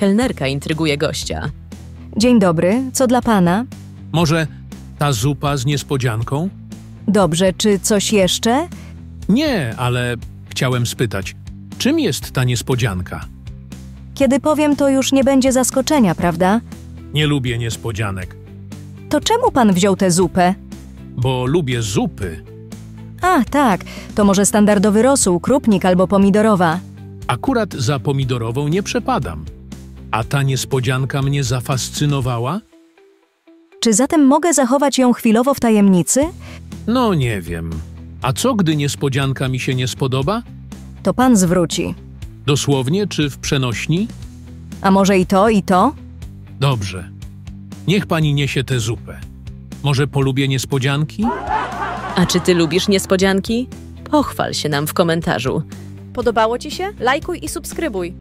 Kelnerka intryguje gościa. Dzień dobry, co dla pana? Może ta zupa z niespodzianką? Dobrze, czy coś jeszcze? Nie, ale chciałem spytać, czym jest ta niespodzianka? Kiedy powiem, to już nie będzie zaskoczenia, prawda? Nie lubię niespodzianek. To czemu pan wziął tę zupę? Bo lubię zupy. Ach, tak. To może standardowy rosół, krupnik albo pomidorowa. Akurat za pomidorową nie przepadam. A ta niespodzianka mnie zafascynowała? Czy zatem mogę zachować ją chwilowo w tajemnicy? No nie wiem. A co, gdy niespodzianka mi się nie spodoba? To pan zwróci. Dosłownie czy w przenośni? A może i to, i to? Dobrze. Niech pani niesie tę zupę. Może polubię niespodzianki? A czy ty lubisz niespodzianki? Pochwal się nam w komentarzu. Podobało ci się? Lajkuj i subskrybuj.